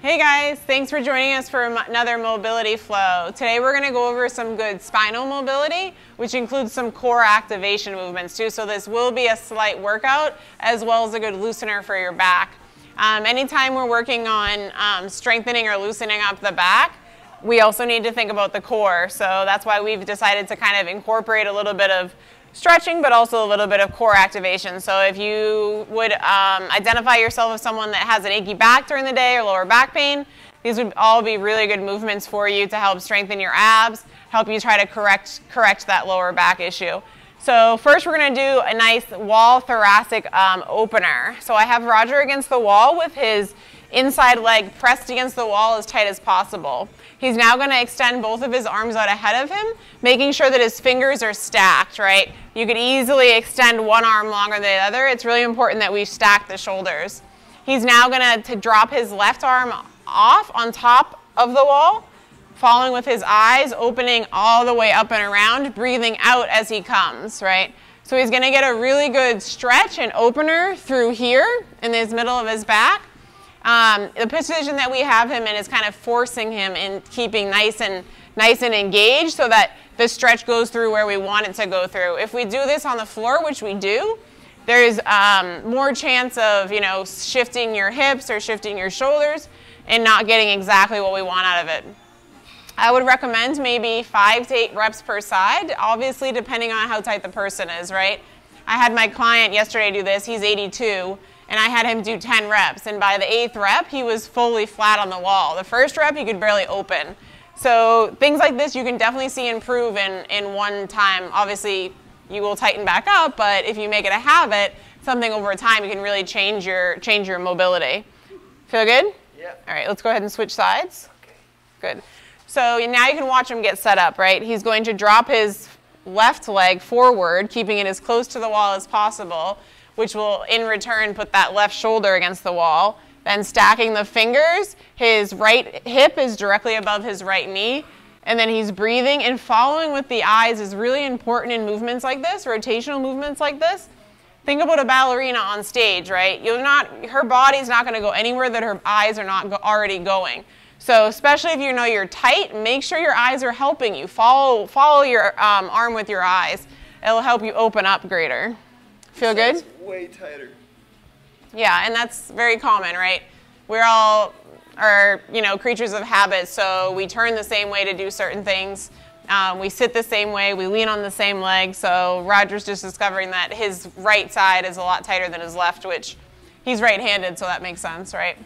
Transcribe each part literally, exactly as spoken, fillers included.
Hey guys, thanks for joining us for another mobility flow. Today we're gonna go over some good spinal mobility, which includes some core activation movements too. So this will be a slight workout as well as a good loosener for your back. Um, anytime we're working on um, strengthening or loosening up the back, we also need to think about the core. So that's why we've decided to kind of incorporate a little bit of stretching, but also a little bit of core activation. So if you would um, identify yourself as someone that has an achy back during the day or lower back pain, these would all be really good movements for you to help strengthen your abs, help you try to correct, correct that lower back issue. So first we're going to do a nice wall thoracic um, opener. So I have Roger against the wall with his inside leg pressed against the wall as tight as possible. He's now going to extend both of his arms out ahead of him, making sure that his fingers are stacked, right? You could easily extend one arm longer than the other. It's really important that we stack the shoulders. He's now going to drop his left arm off on top of the wall, following with his eyes, opening all the way up and around, breathing out as he comes, right? So he's going to get a really good stretch and opener through here in his middle of his back. Um, the position that we have him in is kind of forcing him in keeping nice and nice and engaged so that the stretch goes through where we want it to go through. If we do this on the floor, which we do, there's um, more chance of, you know, shifting your hips or shifting your shoulders and not getting exactly what we want out of it. I would recommend maybe five to eight reps per side, obviously depending on how tight the person is, right? I had my client yesterday do this. He's eighty-two. And I had him do ten reps, and by the eighth rep, he was fully flat on the wall. The first rep, he could barely open. So things like this, you can definitely see improve in, in one time. Obviously, you will tighten back up, but if you make it a habit, something over time, you can really change your, change your mobility. Feel good? Yeah. All right, let's go ahead and switch sides. Okay. Good. So now you can watch him get set up, right? He's going to drop his left leg forward, keeping it as close to the wall as possible, which will in return put that left shoulder against the wall. Then stacking the fingers, his right hip is directly above his right knee, and then he's breathing, and following with the eyes is really important in movements like this, rotational movements like this. Think about a ballerina on stage, right? You're not, her body's not gonna go anywhere that her eyes are not go, already going. So especially if you know you're tight, make sure your eyes are helping you. Follow, follow your um, arm with your eyes. It'll help you open up greater. Feel good? Way tighter. Yeah, and that's very common, right? We're all are, you know, creatures of habit, so we turn the same way to do certain things. Um, we sit the same way, we lean on the same leg, so Roger's just discovering that his right side is a lot tighter than his left, which he's right-handed, so that makes sense, right?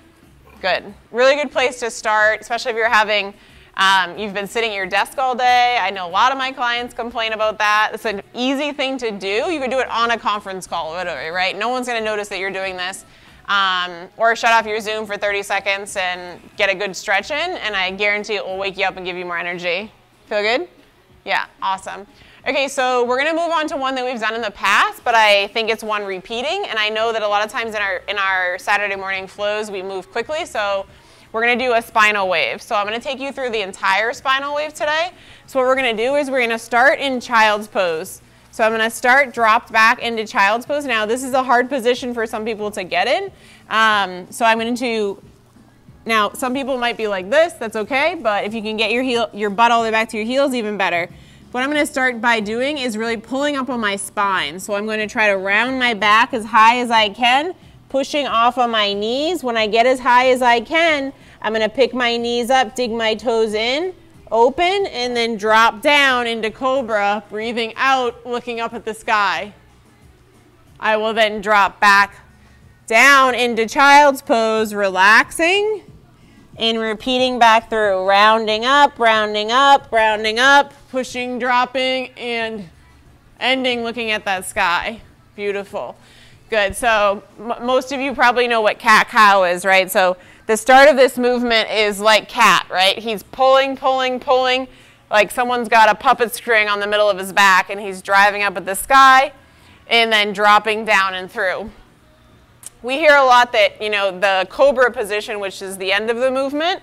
Good. Really good place to start, especially if you're having, um, you've been sitting at your desk all day. I know a lot of my clients complain about that. It's an easy thing to do. You can do it on a conference call, literally, right? No one's going to notice that you're doing this. Um, or shut off your Zoom for thirty seconds and get a good stretch in, and I guarantee it will wake you up and give you more energy. Feel good? Yeah, awesome. Okay, so we're going to move on to one that we've done in the past, but I think it's one repeating, and I know that a lot of times in our, in our Saturday morning flows, we move quickly, so we're going to do a spinal wave. So I'm going to take you through the entire spinal wave today. So what we're going to do is we're going to start in child's pose. So I'm going to start dropped back into child's pose. Now this is a hard position for some people to get in. Um, so I'm going to, now some people might be like this, that's okay, but if you can get your, heel, your butt all the way back to your heels, even better. What I'm going to start by doing is really pulling up on my spine. So I'm going to try to round my back as high as I can, pushing off on my knees. When I get as high as I can, I'm going to pick my knees up, dig my toes in, open, and then drop down into cobra, breathing out, looking up at the sky. I will then drop back down into child's pose, relaxing, and repeating back through, rounding up, rounding up, rounding up, pushing, dropping, and ending looking at that sky. Beautiful. Good, so m most of you probably know what cat-cow is, right? So the start of this movement is like cat, right? He's pulling, pulling, pulling, like someone's got a puppet string on the middle of his back, and he's driving up at the sky and then dropping down and through. We hear a lot that, you know, the cobra position, which is the end of the movement,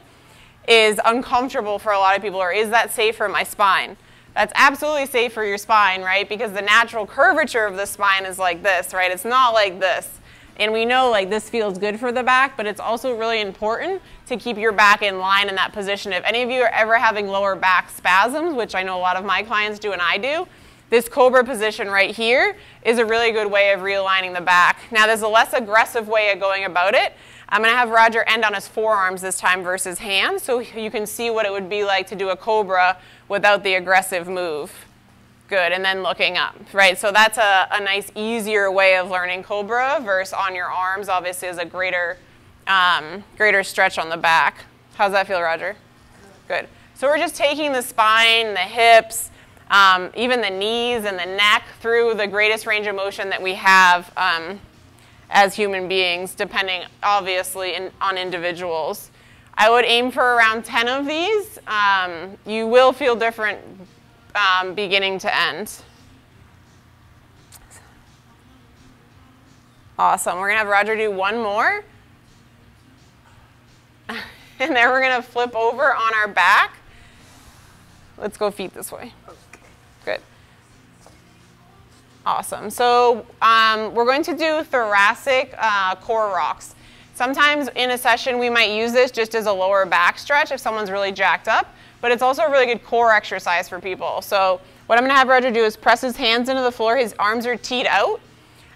is uncomfortable for a lot of people, or is that safe for my spine? That's absolutely safe for your spine, right? Because the natural curvature of the spine is like this, right? It's not like this. And we know like this feels good for the back, but it's also really important to keep your back in line in that position. If any of you are ever having lower back spasms, which I know a lot of my clients do and I do, this cobra position right here is a really good way of realigning the back. Now there's a less aggressive way of going about it. I'm going to have Roger end on his forearms this time versus hands, so you can see what it would be like to do a cobra without the aggressive move. Good, and then looking up, right? So that's a, a nice, easier way of learning cobra versus on your arms, obviously, is a greater, um, greater stretch on the back. How's that feel, Roger? Good. So we're just taking the spine, the hips, Um, even the knees and the neck through the greatest range of motion that we have um, as human beings, depending obviously in, on individuals. I would aim for around ten of these. Um, you will feel different um, beginning to end. Awesome. We're going to have Roger do one more. And then we're going to flip over on our back. Let's go feet this way. Good. Awesome. So um, we're going to do thoracic uh, core rocks. Sometimes in a session we might use this just as a lower back stretch if someone's really jacked up, but it's also a really good core exercise for people. So what I'm going to have Roger do is press his hands into the floor. His arms are teed out.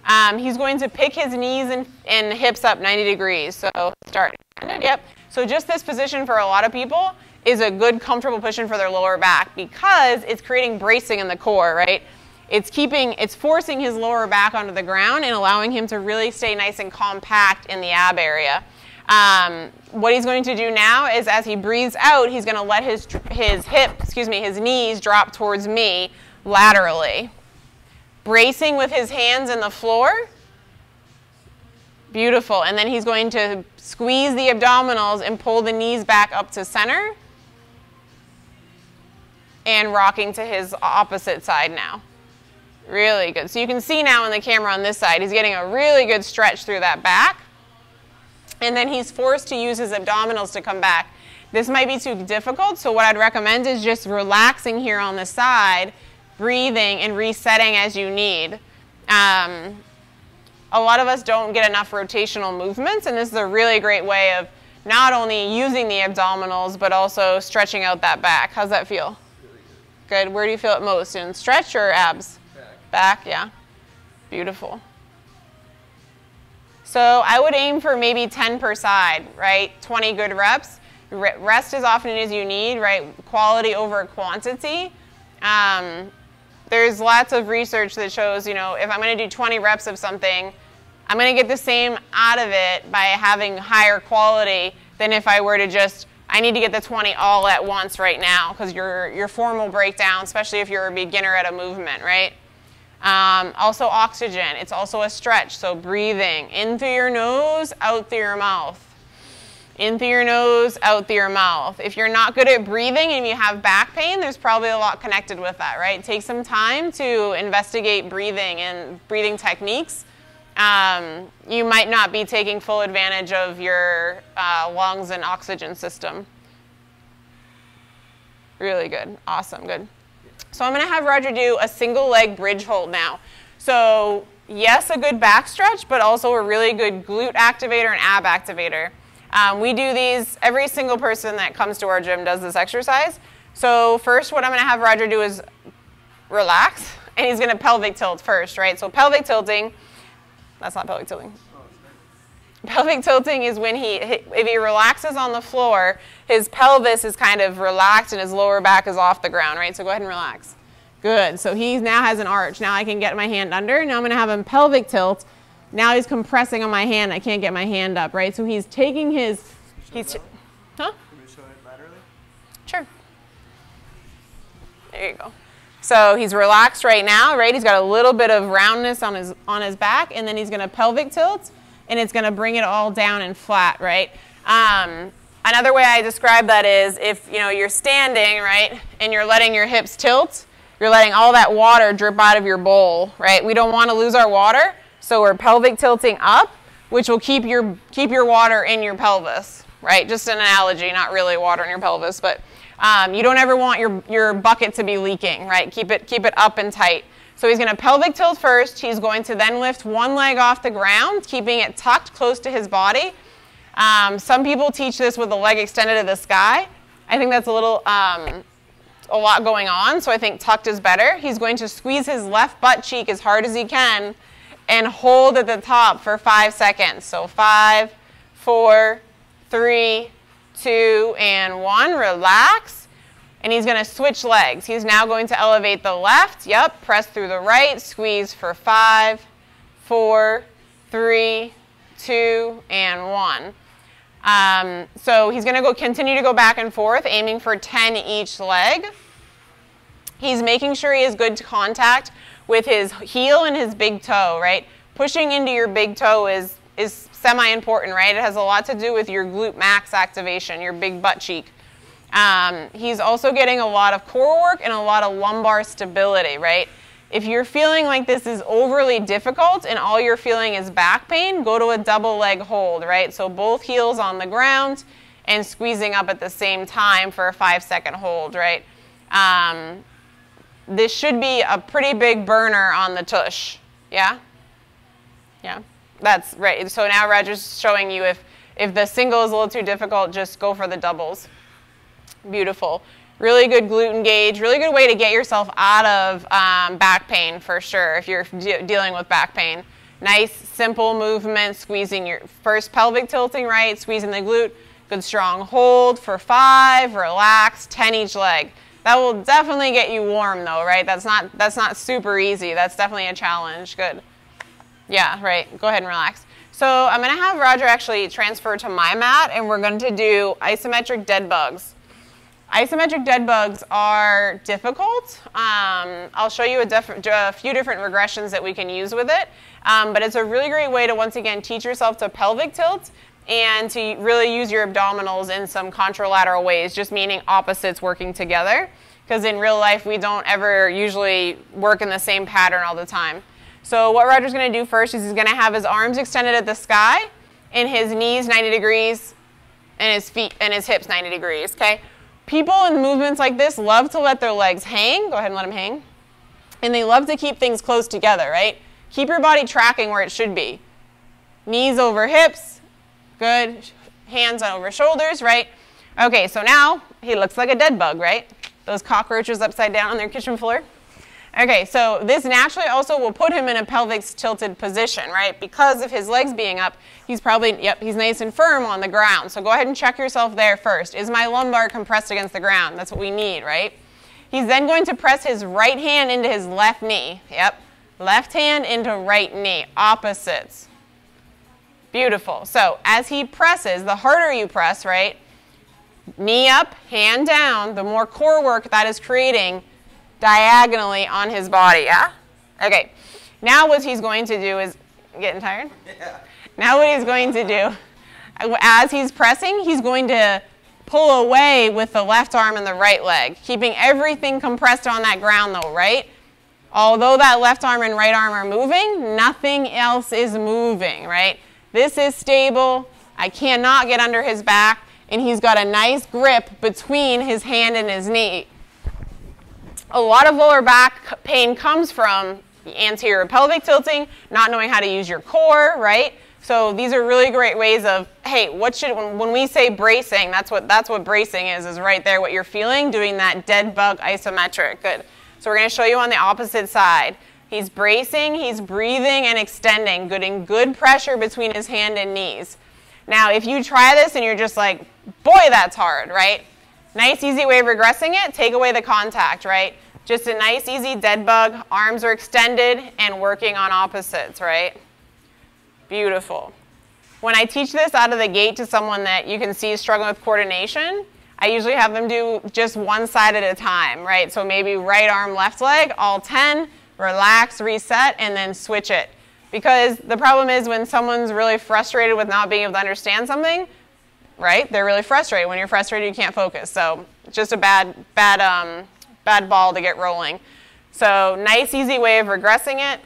Um, he's going to pick his knees and, and hips up ninety degrees. So start. Yep. So just this position for a lot of people is a good comfortable position for their lower back because it's creating bracing in the core, right? It's keeping, it's forcing his lower back onto the ground and allowing him to really stay nice and compact in the ab area. Um, what he's going to do now is as he breathes out, he's going to let his, his hip, excuse me, his knees drop towards me laterally. Bracing with his hands in the floor. Beautiful. And then he's going to squeeze the abdominals and pull the knees back up to center. And rocking to his opposite side now. Really good. So you can see now in the camera on this side, he's getting a really good stretch through that back. And then he's forced to use his abdominals to come back. This might be too difficult, so what I'd recommend is just relaxing here on the side, breathing and resetting as you need. Um, a lot of us don't get enough rotational movements, and this is a really great way of not only using the abdominals, but also stretching out that back. How's that feel? Good. Where do you feel it most? In stretch or abs? Back. Back, yeah. Beautiful. So I would aim for maybe ten per side, right? twenty good reps. Rest as often as you need, right? Quality over quantity. Um, there's lots of research that shows, you know, if I'm going to do twenty reps of something, I'm going to get the same out of it by having higher quality than if I were to just I need to get the twenty all at once right now because your, your form will break down, especially if you're a beginner at a movement, right? Um, also oxygen. It's also a stretch, so breathing. In through your nose, out through your mouth. In through your nose, out through your mouth. If you're not good at breathing and you have back pain, there's probably a lot connected with that, right? Take some time to investigate breathing and breathing techniques. Um, you might not be taking full advantage of your uh, lungs and oxygen system. Really good. Awesome. Good. So I'm going to have Roger do a single leg bridge hold now. So yes, a good back stretch, but also a really good glute activator and ab activator. Um, we do these, every single person that comes to our gym does this exercise. So first what I'm going to have Roger do is relax, and he's going to pelvic tilt first, right? So pelvic tilting. That's not pelvic tilting. Pelvic tilting is when he, if he relaxes on the floor, his pelvis is kind of relaxed and his lower back is off the ground, right? So go ahead and relax. Good. So he now has an arch. Now I can get my hand under. Now I'm going to have him pelvic tilt. Now he's compressing on my hand. I can't get my hand up, right? So he's taking his, he's, huh? Can we show it laterally? Sure. There you go. So he's relaxed right now, right? He's got a little bit of roundness on his, on his back, and then he's going to pelvic tilt, and it's going to bring it all down and flat, right? Um, another way I describe that is if, you know, you're standing, right, and you're letting your hips tilt, you're letting all that water drip out of your bowl, right? We don't want to lose our water, so we're pelvic tilting up, which will keep your, keep your water in your pelvis, right? Just an analogy, not really water in your pelvis, but... Um, you don't ever want your, your bucket to be leaking, right? Keep it, keep it up and tight. So he's going to pelvic tilt first. He's going to then lift one leg off the ground, keeping it tucked close to his body. Um, some people teach this with the leg extended to the sky. I think that's a little, um, a lot going on, so I think tucked is better. He's going to squeeze his left butt cheek as hard as he can and hold at the top for five seconds. So five, four, three, two, and one. Relax. And he's going to switch legs. He's now going to elevate the left. Yep. Press through the right. Squeeze for five, four, three, two, and one. Um, so he's going to go continue to go back and forth, aiming for ten each leg. He's making sure he has good contact with his heel and his big toe, right? Pushing into your big toe is, is semi-important, right? It has a lot to do with your glute max activation, your big butt cheek. Um, he's also getting a lot of core work and a lot of lumbar stability, right? If you're feeling like this is overly difficult and all you're feeling is back pain, go to a double leg hold, right? So both heels on the ground and squeezing up at the same time for a five second hold, right? Um, this should be a pretty big burner on the tush. Yeah? Yeah, that's right. So now Roger's showing you if, if the single is a little too difficult, just go for the doubles. Beautiful. Really good glute engage, really good way to get yourself out of um, back pain for sure if you're de dealing with back pain. Nice, simple movement, squeezing your first pelvic tilting right, squeezing the glute, good strong hold for five, relax, ten each leg. That will definitely get you warm though, right? That's not, that's not super easy. That's definitely a challenge. Good. Yeah, right. Go ahead and relax. So I'm going to have Roger actually transfer to my mat and we're going to do isometric dead bugs. Isometric dead bugs are difficult. Um, I'll show you a, a few different regressions that we can use with it. Um, but it's a really great way to, once again, teach yourself to pelvic tilt and to really use your abdominals in some contralateral ways, just meaning opposites working together. Because in real life, we don't ever usually work in the same pattern all the time. So what Roger's going to do first is he's going to have his arms extended at the sky and his knees ninety degrees and his feet and his hips ninety degrees, okay? People in movements like this love to let their legs hang. Go ahead and let them hang. And they love to keep things close together, right? Keep your body tracking where it should be. Knees over hips. Good. Hands over shoulders, right? Okay, so now he looks like a dead bug, right? Those cockroaches upside down on their kitchen floor. Okay, so this naturally also will put him in a pelvic tilted position, right? Because of his legs being up, he's probably, yep, he's nice and firm on the ground. So go ahead and check yourself there first. Is my lumbar compressed against the ground? That's what we need, right? He's then going to press his right hand into his left knee. Yep, left hand into right knee, opposites. Beautiful. So as he presses, the harder you press, right? Knee up, hand down, the more core work that is creating diagonally on his body, yeah? Okay, now what he's going to do is, getting tired? Yeah. Now what he's going to do, as he's pressing, he's going to pull away with the left arm and the right leg, keeping everything compressed on that ground though, right? Although that left arm and right arm are moving, nothing else is moving, right? This is stable, I cannot get under his back, and he's got a nice grip between his hand and his knee. A lot of lower back pain comes from anterior pelvic tilting, not knowing how to use your core, right? So these are really great ways of, hey, what should, when we say bracing, that's what, that's what bracing is, is right there what you're feeling, doing that dead bug isometric. Good. So we're going to show you on the opposite side. He's bracing, he's breathing and extending, getting good pressure between his hand and knees. Now, if you try this and you're just like, boy, that's hard, right? Nice, easy way of regressing it, take away the contact, right? Just a nice, easy dead bug, arms are extended and working on opposites, right? Beautiful. When I teach this out of the gate to someone that you can see is struggling with coordination, I usually have them do just one side at a time, right? So maybe right arm, left leg, all ten, relax, reset, and then switch it. Because the problem is when someone's really frustrated with not being able to understand something, right? They're really frustrated. When you're frustrated, you can't focus. So just a bad, bad, um, bad ball to get rolling. So nice, easy way of regressing it.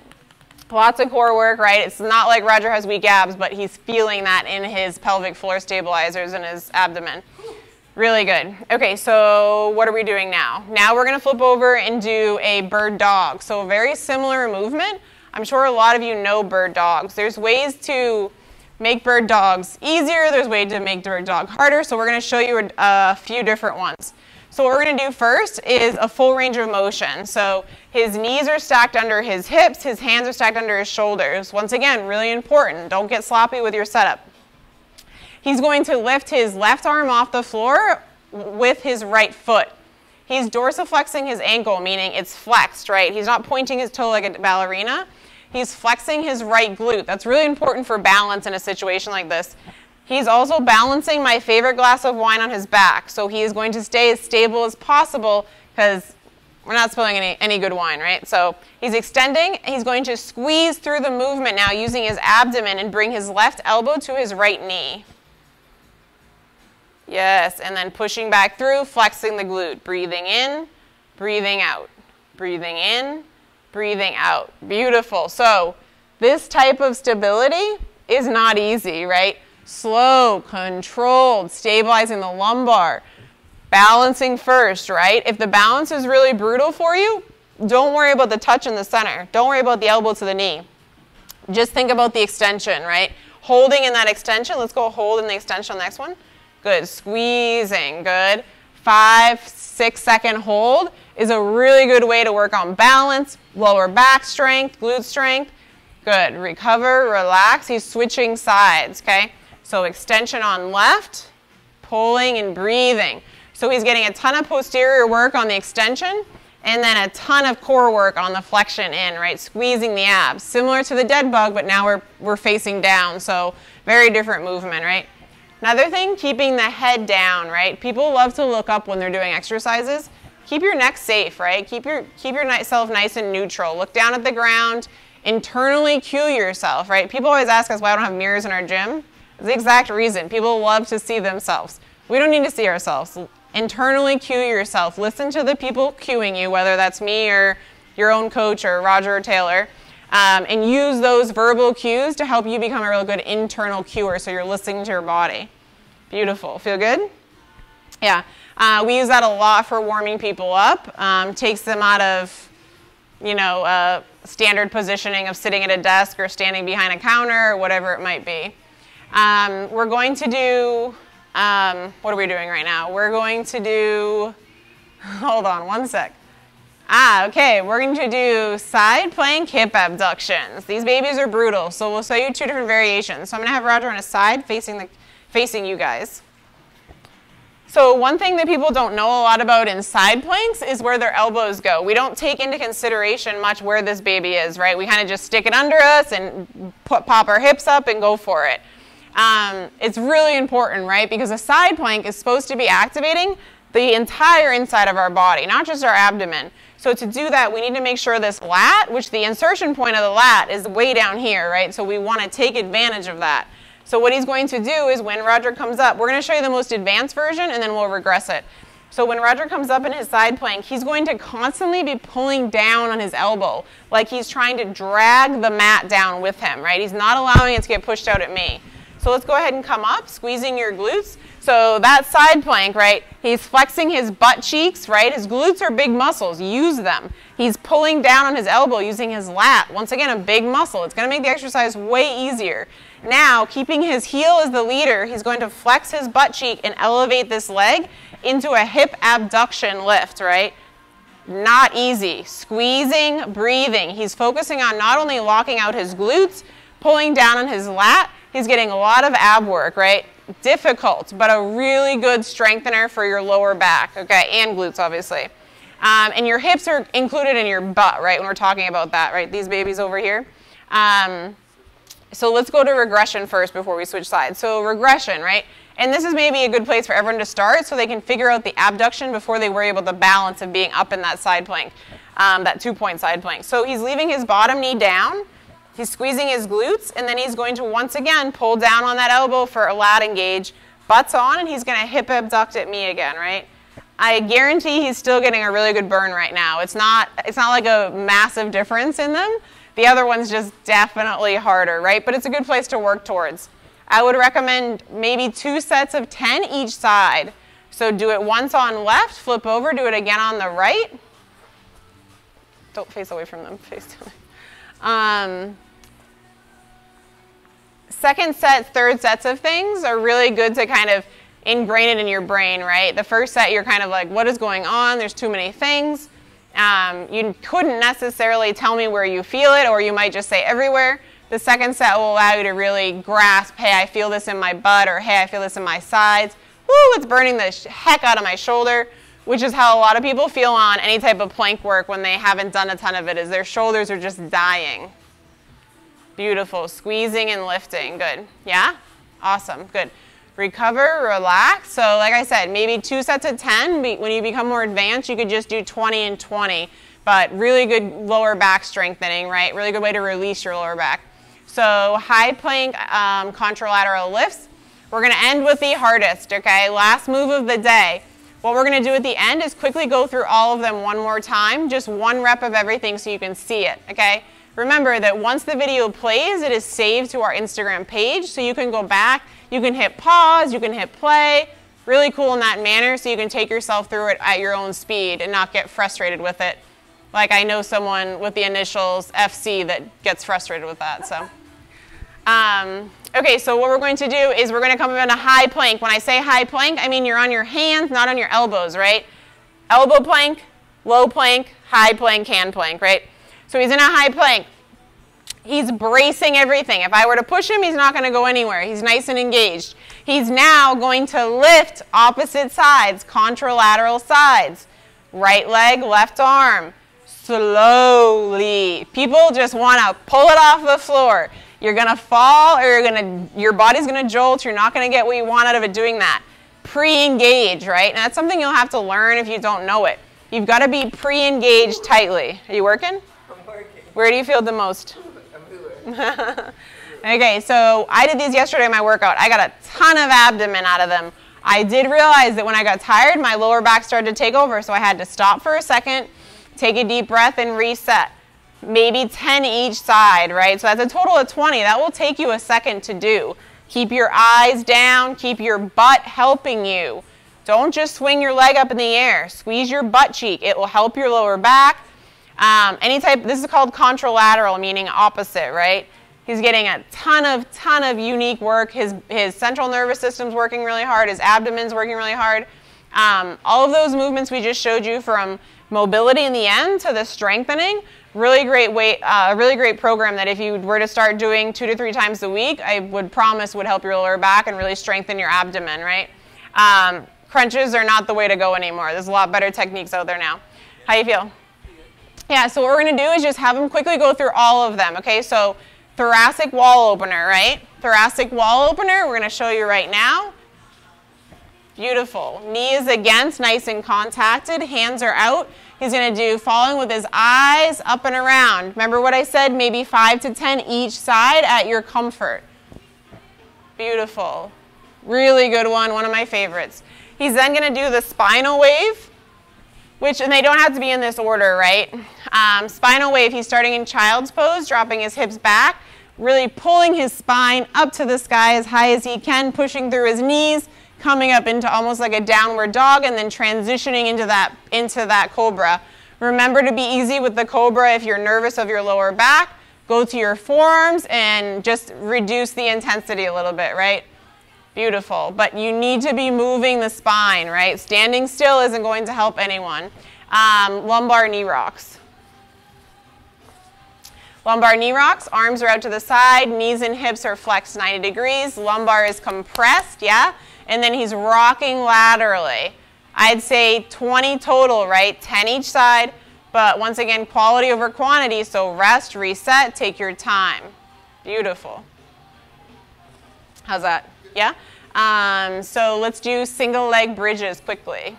Lots of core work, right? It's not like Roger has weak abs, but he's feeling that in his pelvic floor stabilizers and his abdomen. Really good. Okay, so what are we doing now? Now we're going to flip over and do a bird dog. So a very similar movement. I'm sure a lot of you know bird dogs. There's ways to make bird dogs easier. There's ways to make bird dog harder. So we're going to show you a, a few different ones. So what we're going to do first is a full range of motion. So his knees are stacked under his hips. His hands are stacked under his shoulders. Once again, really important. Don't get sloppy with your setup. He's going to lift his left arm off the floor with his right foot. He's dorsiflexing his ankle, meaning it's flexed, right? He's not pointing his toe like a ballerina. He's flexing his right glute. That's really important for balance in a situation like this. He's also balancing my favorite glass of wine on his back. So he is going to stay as stable as possible because we're not spilling any, any good wine, right? So he's extending. He's going to squeeze through the movement now using his abdomen and bring his left elbow to his right knee. Yes, and then pushing back through, flexing the glute. Breathing in, breathing out, breathing in, breathing out. Beautiful. So this type of stability is not easy, right? Slow, controlled, stabilizing the lumbar, balancing first, right? If the balance is really brutal for you, don't worry about the touch in the center. Don't worry about the elbow to the knee. Just think about the extension, right? Holding in that extension. Let's go hold in the extension on the next one. Good. Squeezing. Good. Five, six second hold is a really good way to work on balance, lower back strength, glute strength. Good. Recover, relax. He's switching sides, okay? So extension on left, pulling and breathing. So he's getting a ton of posterior work on the extension and then a ton of core work on the flexion in, right? Squeezing the abs. Similar to the dead bug, but now we're, we're facing down, so very different movement, right? Another thing, keeping the head down, right? People love to look up when they're doing exercises. Keep your neck safe, right? Keep your, keep yourself nice and neutral. Look down at the ground. Internally cue yourself, right? People always ask us why we don't have mirrors in our gym. It's the exact reason. People love to see themselves. We don't need to see ourselves. Internally cue yourself. Listen to the people cueing you, whether that's me or your own coach or Roger or Taylor. Um, and use those verbal cues to help you become a real good internal cuer, so you're listening to your body. Beautiful. Feel good? Yeah. Uh, we use that a lot for warming people up. Um, takes them out of, you know, uh, standard positioning of sitting at a desk or standing behind a counter or whatever it might be. Um, we're going to do, um, what are we doing right now? We're going to do, hold on one sec. Ah, okay, we're going to do side plank hip abductions. These babies are brutal, so we'll show you two different variations. So I'm going to have Roger on his side facing, the, facing you guys. So one thing that people don't know a lot about in side planks is where their elbows go. We don't take into consideration much where this baby is, right? We kind of just stick it under us and put, pop our hips up and go for it. Um, it's really important, right? Because a side plank is supposed to be activating the entire inside of our body, not just our abdomen. So to do that, we need to make sure this lat, which the insertion point of the lat is way down here, right? So we want to take advantage of that. So what he's going to do is when Roger comes up, we're going to show you the most advanced version and then we'll regress it. So when Roger comes up in his side plank, he's going to constantly be pulling down on his elbow, like he's trying to drag the mat down with him, right? He's not allowing it to get pushed out at me. So let's go ahead and come up, squeezing your glutes. So that side plank, right, he's flexing his butt cheeks, right? His glutes are big muscles. Use them. He's pulling down on his elbow using his lat. Once again, a big muscle. It's going to make the exercise way easier. Now, keeping his heel as the leader, he's going to flex his butt cheek and elevate this leg into a hip abduction lift, right? Not easy. Squeezing, breathing. He's focusing on not only locking out his glutes, pulling down on his lat, he's getting a lot of ab work, right? Difficult, but a really good strengthener for your lower back, okay, and glutes, obviously. Um, and your hips are included in your butt, right, when we're talking about that, right, these babies over here. Um, so let's go to regression first before we switch sides. So regression, right, and this is maybe a good place for everyone to start so they can figure out the abduction before they worry about the balance of being up in that side plank, um, that two-point side plank. So he's leaving his bottom knee down. He's squeezing his glutes, and then he's going to once again pull down on that elbow for a lat engage, butts on, and he's going to hip abduct at me again, right? I guarantee he's still getting a really good burn right now. It's not, it's not like a massive difference in them. The other one's just definitely harder, right? But it's a good place to work towards. I would recommend maybe two sets of ten each side. So do it once on left, flip over, do it again on the right. Don't face away from them, face down. Um, second set, third sets of things are really good to kind of ingrain it in your brain, right? The first set, you're kind of like, what is going on? There's too many things. Um, you couldn't necessarily tell me where you feel it, or you might just say everywhere. The second set will allow you to really grasp, hey, I feel this in my butt, or hey, I feel this in my sides. Woo, it's burning the heck out of my shoulder, which is how a lot of people feel on any type of plank work when they haven't done a ton of it, is their shoulders are just dying. Beautiful. Squeezing and lifting. Good. Yeah? Awesome. Good. Recover, relax. So like I said, maybe two sets of ten. When you become more advanced, you could just do twenty and twenty. But really good lower back strengthening, right? Really good way to release your lower back. So high plank, um, contralateral lifts. We're going to end with the hardest, okay? Last move of the day. What we're going to do at the end is quickly go through all of them one more time. Just one rep of everything so you can see it, okay? Remember that once the video plays, it is saved to our Instagram page, so you can go back. You can hit pause, you can hit play. Really cool in that manner, so you can take yourself through it at your own speed and not get frustrated with it. Like I know someone with the initials F C that gets frustrated with that. So, um, okay, so what we're going to do is we're going to come in a high plank. When I say high plank, I mean you're on your hands, not on your elbows, right? Elbow plank, low plank, high plank, hand plank, right? So he's in a high plank. He's bracing everything. If I were to push him, he's not going to go anywhere. He's nice and engaged. He's now going to lift opposite sides, contralateral sides. Right leg, left arm. Slowly. People just want to pull it off the floor. You're going to fall, or you're gonna, your body's going to jolt. You're not going to get what you want out of it doing that. Pre-engage, right? And that's something you'll have to learn if you don't know it. You've got to be pre-engaged tightly. Are you working? I'm working. Where do you feel the most? Okay, so I did these yesterday in my workout. I got a ton of abdomen out of them. I did realize that when I got tired, my lower back started to take over, so I had to stop for a second, take a deep breath, and reset. Maybe ten each side, right? So that's a total of twenty. That will take you a second to do. Keep your eyes down. Keep your butt helping you. Don't just swing your leg up in the air. Squeeze your butt cheek. It will help your lower back. Um, any type, this is called contralateral, meaning opposite, right? He's getting a ton of, ton of unique work. His, his central nervous system's working really hard. His abdomen's working really hard. Um, all of those movements we just showed you, from mobility in the end to the strengthening, really great weight, uh, really great program that if you were to start doing two to three times a week, I would promise would help your lower back and really strengthen your abdomen, right? Um, crunches are not the way to go anymore. There's a lot better techniques out there now. How you feel? Yeah, so what we're going to do is just have them quickly go through all of them, okay? So thoracic wall opener, right? Thoracic wall opener, we're going to show you right now. Beautiful. Knees against, nice and contacted. Hands are out. He's going to do falling with his eyes up and around. Remember what I said? Maybe five to ten each side at your comfort. Beautiful. Really good one. One of my favorites. He's then going to do the spinal wave. Which, and they don't have to be in this order, right? Um, spinal wave, he's starting in child's pose, dropping his hips back, really pulling his spine up to the sky as high as he can, pushing through his knees, coming up into almost like a downward dog, and then transitioning into that, into that cobra. Remember to be easy with the cobra if you're nervous of your lower back. Go to your forearms and just reduce the intensity a little bit, right? Beautiful, but you need to be moving the spine, right? Standing still isn't going to help anyone. Um, lumbar knee rocks. Lumbar knee rocks, arms are out to the side, knees and hips are flexed ninety degrees, lumbar is compressed, yeah? And then he's rocking laterally. I'd say twenty total, right? ten each side, but once again, quality over quantity, so rest, reset, take your time. Beautiful. How's that? Yeah? Um, so let's do single leg bridges quickly.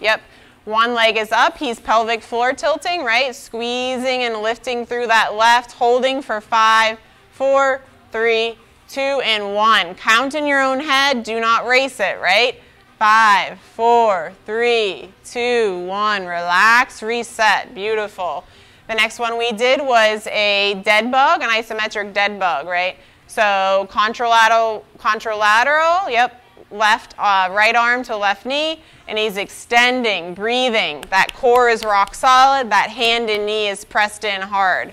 Yep. One leg is up. He's pelvic floor tilting, right? Squeezing and lifting through that left, holding for five, four, three, two, and one. Count in your own head. Do not race it, right? Five, four, three, two, one. Relax, reset. Beautiful. The next one we did was a dead bug, an isometric dead bug, right? So contralateral, contralateral, yep, left uh, right arm to left knee, and he's extending, breathing. That core is rock solid. That hand and knee is pressed in hard.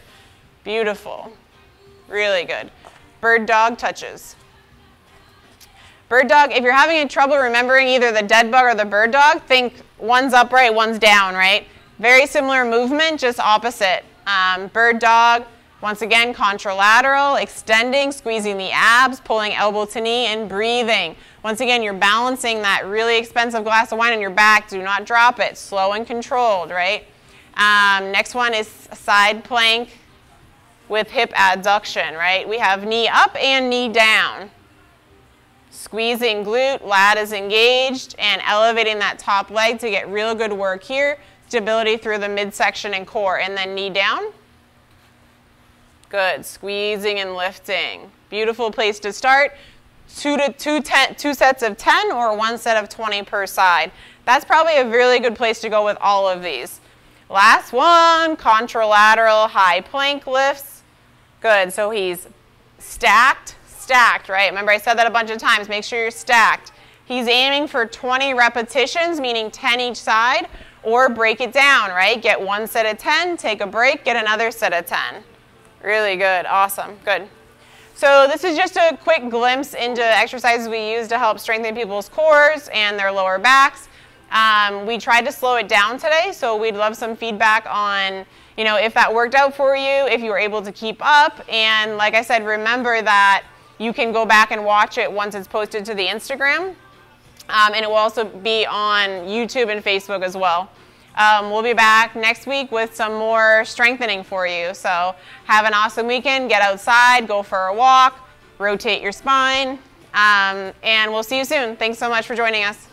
Beautiful. Really good. Bird dog touches. Bird dog, if you're having any trouble remembering either the dead bug or the bird dog, think one's upright, one's down, right? Very similar movement, just opposite. Um, bird dog, once again, contralateral, extending, squeezing the abs, pulling elbow to knee, and breathing. Once again, you're balancing that really expensive glass of wine on your back. Do not drop it. Slow and controlled, right? Um, next one is side plank with hip adduction, right? We have knee up and knee down. Squeezing glute, lat is engaged, and elevating that top leg to get real good work here. Stability through the midsection and core, and then knee down. Good, squeezing and lifting. Beautiful place to start. Two, to two, ten, two sets of ten or one set of twenty per side. That's probably a really good place to go with all of these. Last one, contralateral high plank lifts. Good, so he's stacked, stacked, right? Remember I said that a bunch of times, make sure you're stacked. He's aiming for twenty repetitions, meaning ten each side, or break it down, right? Get one set of ten, take a break, get another set of ten. Really good, awesome, good. So this is just a quick glimpse into exercises we use to help strengthen people's cores and their lower backs. Um, we tried to slow it down today, so we'd love some feedback on, you know, if that worked out for you, if you were able to keep up, and like I said, remember that you can go back and watch it once it's posted to the Instagram, um, and it will also be on YouTube and Facebook as well. Um, we'll be back next week with some more strengthening for you. So have an awesome weekend. Get outside, go for a walk, rotate your spine, um, and we'll see you soon. Thanks so much for joining us.